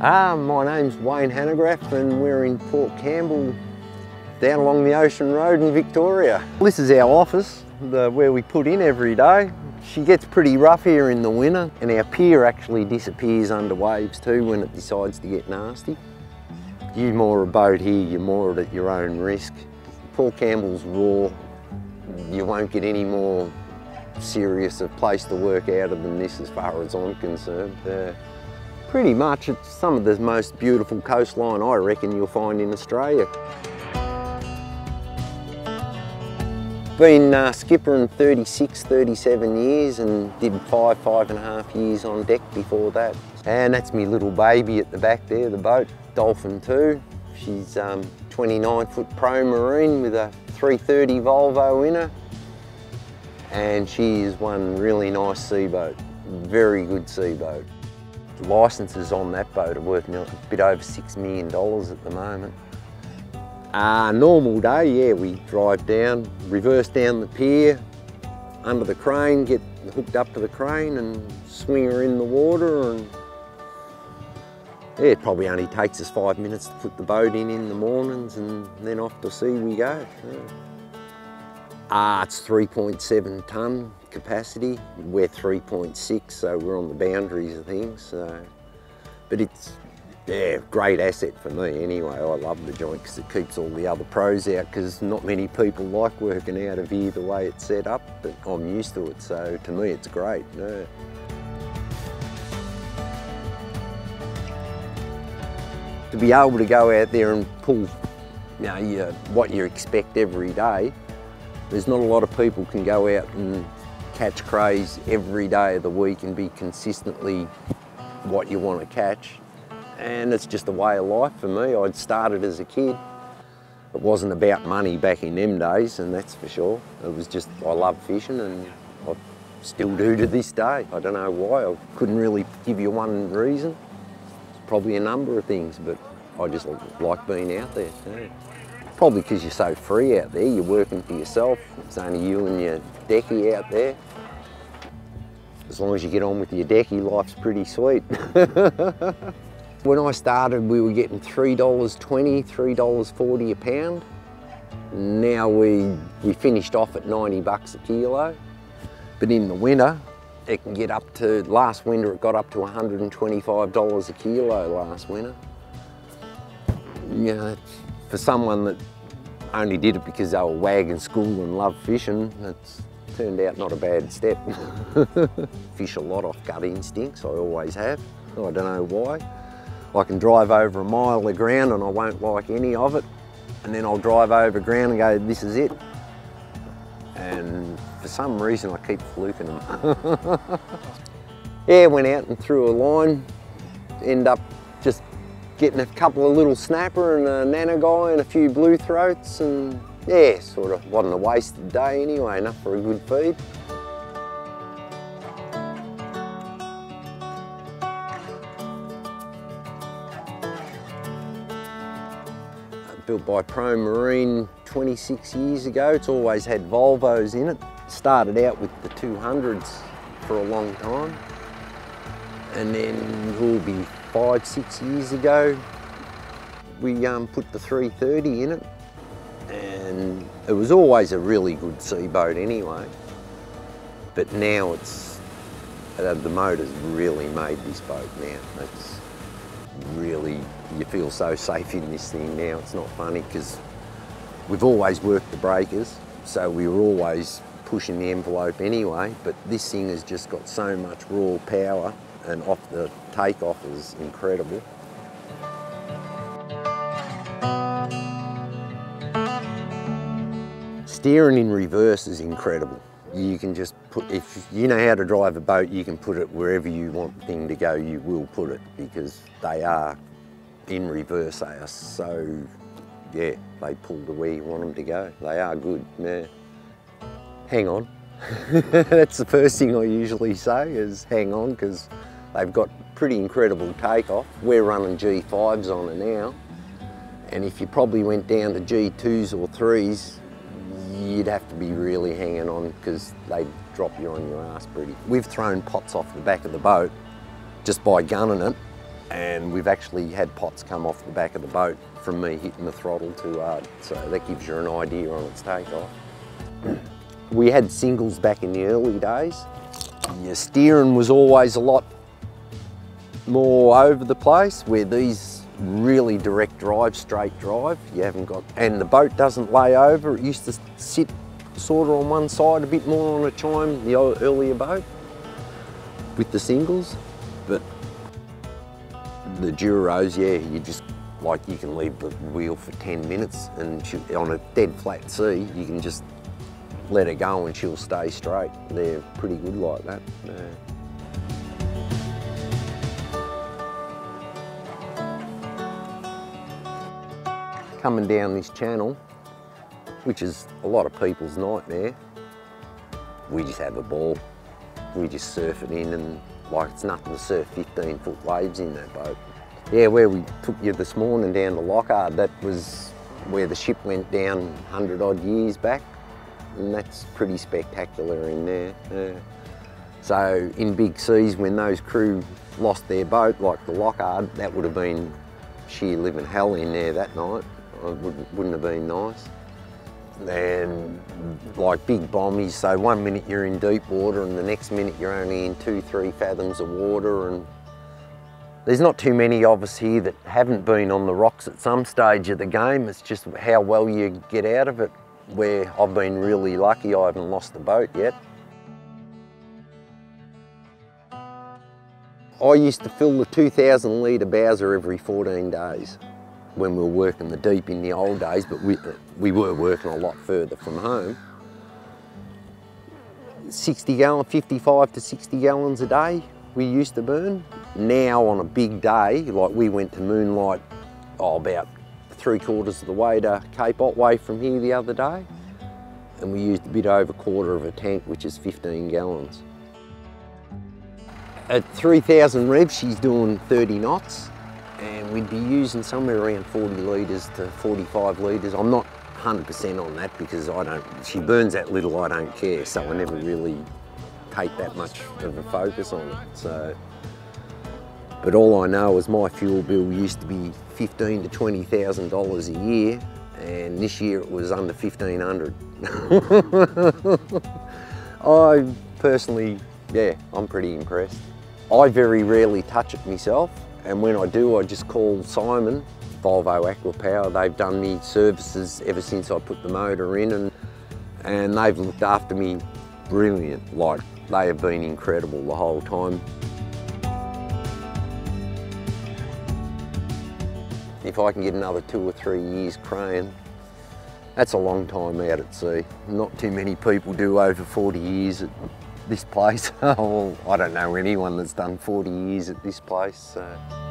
My name's Wayne Hanegraaff and we're in Port Campbell, down along the ocean road in Victoria. This is our office, where we put in every day. She gets pretty rough here in the winter, and our pier actually disappears under waves too when it decides to get nasty. You moor a boat here, you moor it at your own risk. Port Campbell's raw. You won't get any more serious a place to work out of than this as far as I'm concerned. Pretty much it's some of the most beautiful coastline I reckon you'll find in Australia. Been skippering 36, 37 years and did five and a half years on deck before that. And that's me little baby at the back there, the boat, Dolphin 2. She's 29-foot Promarine with a 330 Volvo in her. And she is one really nice sea boat, very good sea boat. Licenses on that boat are worth a bit over $6 million at the moment. Normal day, yeah, we drive down, reverse down the pier, under the crane, get hooked up to the crane and swing her in the water, and yeah, it probably only takes us 5 minutes to put the boat in the mornings, and then off to sea we go. It's 3.7 tonne capacity, we're 3.6, so we're on the boundaries of things. So, but it's, yeah, great asset for me anyway. I love the joint because it keeps all the other pros out, because not many people like working out of here the way it's set up, but I'm used to it, so to me it's great. Yeah. To be able to go out there and pull, you know, what you expect every day. There's not a lot of people can go out and catch crays every day of the week and be consistently what you want to catch. And it's just a way of life for me. I'd started as a kid. It wasn't about money back in them days, and that's for sure. It was just, I love fishing, and I still do to this day. I don't know why. I couldn't really give you one reason. Probably a number of things, but I just like being out there. Yeah. Probably because you're so free out there, you're working for yourself. It's only you and your deckie out there. As long as you get on with your deckie, life's pretty sweet. When I started, we were getting $3.20, $3.40 a pound. Now we finished off at 90 bucks a kilo. But in the winter, it can get up to, last winter it got up to $125 a kilo last winter. You know, for someone that only did it because they were wagging school and loved fishing, it's turned out not a bad step. Fish a lot off gut instincts, I always have. I don't know why. I can drive over a mile of ground and I won't like any of it, and then I'll drive over ground and go, this is it. And for some reason I keep fluking them. Yeah, went out and threw a line, end up just getting a couple of little snapper and a nanagai and a few blue throats, and yeah, sort of wasn't a wasted day anyway, enough for a good feed. Built by Promarine 26 years ago. It's always had Volvos in it. Started out with the 200s for a long time, and then will be 5, 6 years ago we put the 330 in it, and it was always a really good sea boat anyway. But now it's, the motor's really made this boat now. It's really, you feel so safe in this thing now. It's not funny, because we've always worked the breakers, so we were always pushing the envelope anyway, but this thing has just got so much raw power, and off the takeoff is incredible. Steering in reverse is incredible. You can just put, if you know how to drive a boat, you can put it wherever you want the thing to go, you will put it, because they are, in reverse, they are so, yeah, they pull to where you want them to go. They are good, yeah. Hang on. That's the first thing I usually say, is hang on, because they've got pretty incredible takeoff. We're running G5s on it now, and if you probably went down to G2s or 3s, you'd have to be really hanging on, because they drop you on your ass pretty. We've thrown pots off the back of the boat just by gunning it, and we've actually had pots come off the back of the boat from me hitting the throttle too hard, so that gives you an idea on its takeoff. We had singles back in the early days. Your steering was always a lot more over the place, where these really direct drive, straight drive, you haven't got, and the boat doesn't lay over. It used to sit sort of on one side a bit more on a chime, the earlier boat, with the singles. But the Duros, yeah, you just, like, you can leave the wheel for 10 minutes and on a dead flat sea, you can just let her go and she'll stay straight. They're pretty good like that. Yeah. Coming down this channel, which is a lot of people's nightmare, we just have a ball. We just surf it in, and like, it's nothing to surf 15-foot waves in that boat. Yeah, where we took you this morning down to Lockhart, that was where the ship went down 100 odd years back, and that's pretty spectacular in there. Yeah. So in big seas, when those crew lost their boat, like the Lockhart, that would have been sheer living hell in there that night. It wouldn't have been nice. And like big bombies, so one minute you're in deep water and the next minute you're only in 2-3 fathoms of water. And there's not too many of us here that haven't been on the rocks at some stage of the game. It's just how well you get out of it, where I've been really lucky. I haven't lost the boat yet. I used to fill the 2,000 litre bowser every 14 days when we were working the deep in the old days, but we were working a lot further from home. 55 to 60 gallons a day we used to burn. Now on a big day, like we went to moonlight about 3/4 of the way to Cape Otway from here the other day, and we used a bit over 1/4 of a tank, which is 15 gallons. At 3,000 revs, she's doing 30 knots, and we'd be using somewhere around 40 litres to 45 litres. I'm not 100% on that because she burns that little, I don't care, so I never really take that much of a focus on it. So, but all I know is my fuel bill used to be $15,000 to $20,000 a year, and this year it was under $1,500. I personally, yeah, I'm pretty impressed. I very rarely touch it myself. And when I do, I just call Simon, Volvo Aquapower. They've done me services ever since I put the motor in, and they've looked after me brilliant. Like, they have been incredible the whole time. If I can get another 2 or 3 years crane, that's a long time out at sea. Not too many people do over 40 years at this place. I don't know anyone that's done 40 years at this place. So.